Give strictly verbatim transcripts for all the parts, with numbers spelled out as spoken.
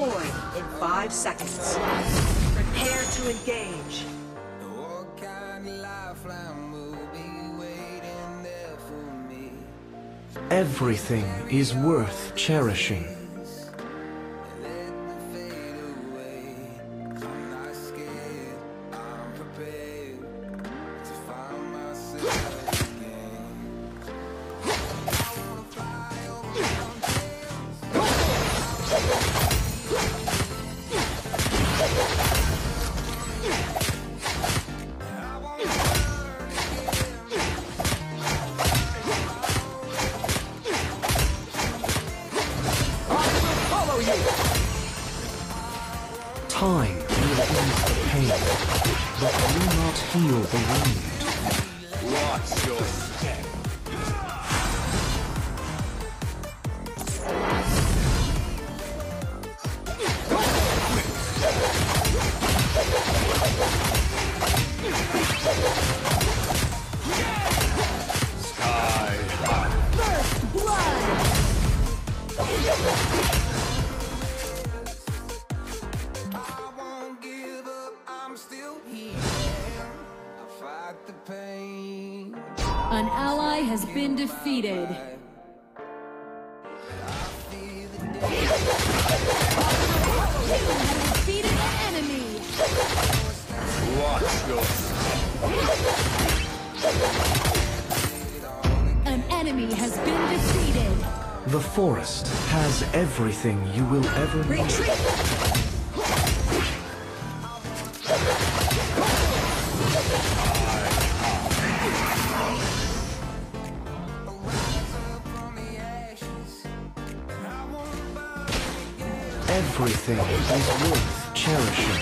deployed in five seconds. Prepare to engage. What kind of lifeline will be waiting there for me? Everything is worth cherishing. Let me fade away. I'm not scared. I'm prepared to find myself again. I wanna fly over mountains. Time will ease the pain, but will not heal the wound. Watch your step. Sky high. First blood. An ally has been defeated. Defeated an enemy. Watch your... An enemy has been defeated. The forest has everything you will ever need. Retreat. Everything is worth cherishing.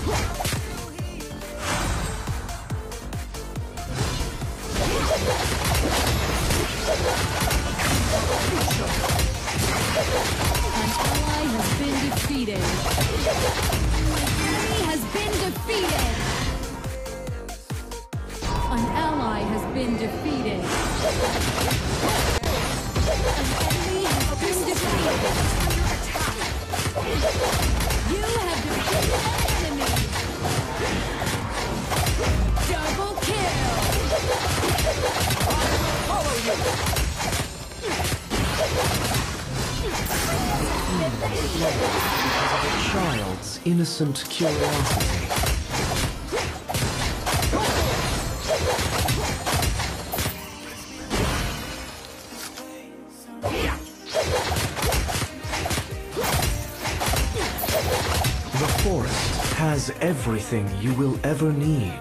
An ally has been defeated. Follow you! Retreat! An ally has been defeated. An enemy has been defeated. An ally has been defeated. An enemy has been defeated. Under attack. You have defeated an enemy. Double kill. I will follow you. Because of a child's innocent curiosity. The forest has everything you will ever need.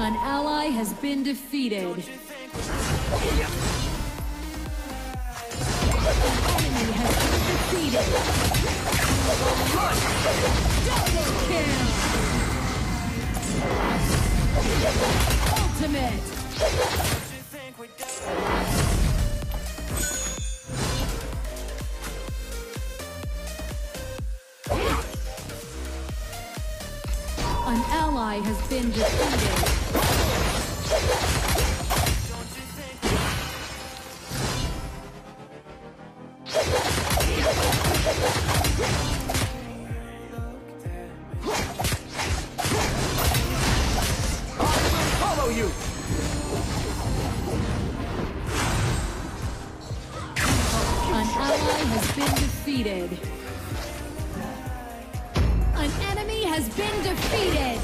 An ally has been defeated. An enemy has been defeated. Double kill! Ultimate! An ally has been defeated. Defeated. An enemy has been defeated.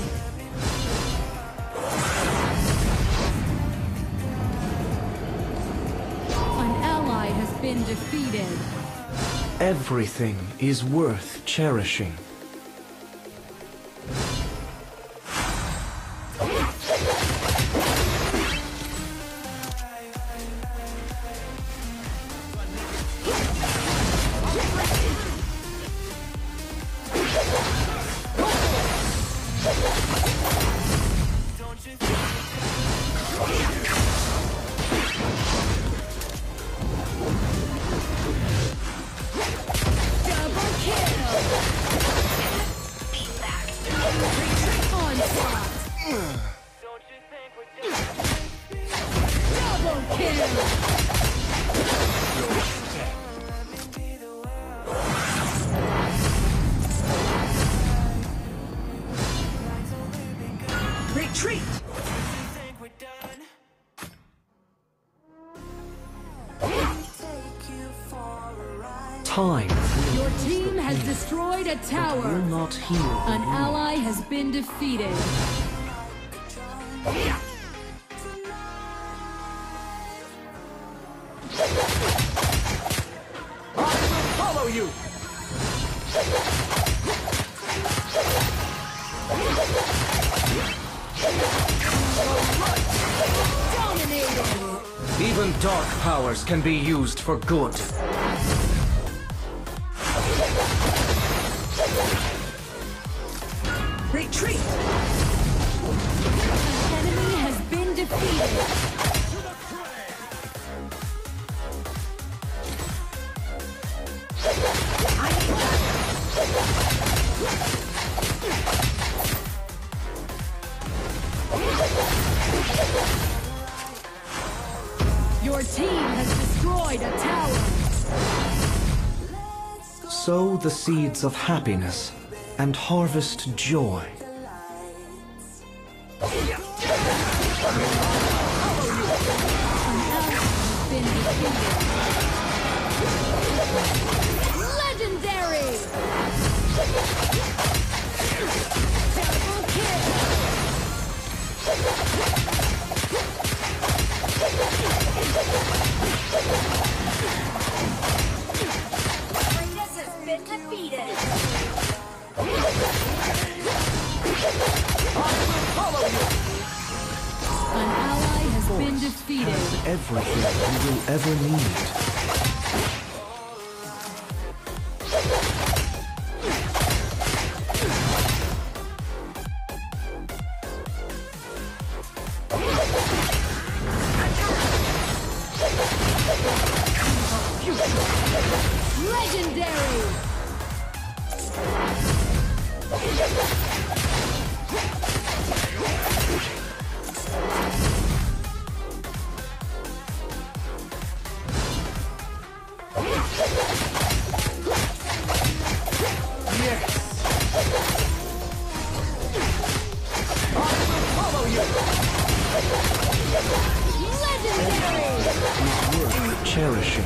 An ally has been defeated. Everything is worth cherishing. Retreat! Time. Your team has destroyed a tower. But will not heal. An ally has been defeated. Yeah. You. Even dark powers can be used for good. Retreat! The enemy has been defeated. Your team has destroyed a tower. Sow the seeds of happiness and harvest joy. Everything you will ever need. Legendary. Cherishing.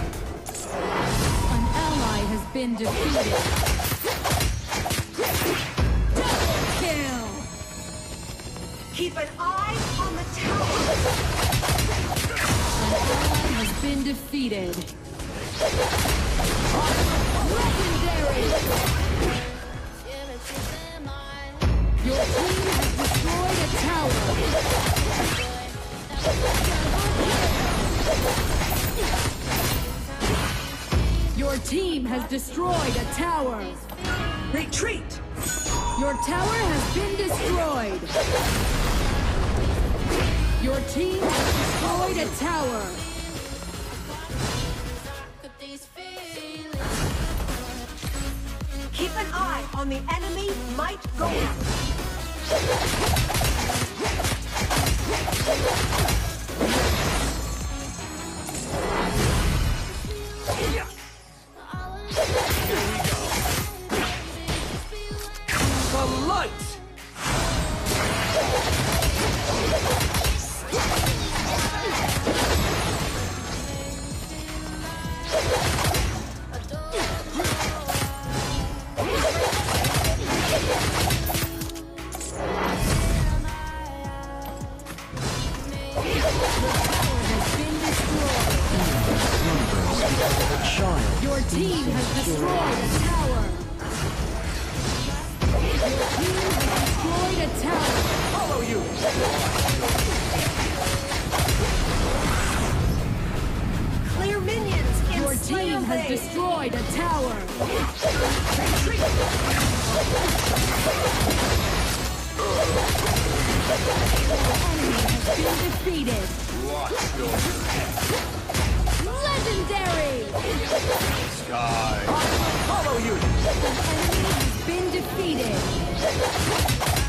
An ally has been defeated. Double kill! Keep an eye on the tower! An ally has been defeated. Legendary! Your team has destroyed a tower! Your team has destroyed a tower. Retreat! Your tower has been destroyed. Your team has destroyed a tower. Keep an eye on the enemy might go out. Your team has destroyed a tower! Your team has destroyed a tower! Follow you! Clear minions and your team has destroyed a tower! Retreat! Your enemy has been defeated! Watch your head! Legendary! Sky! I follow you! The enemy has been defeated!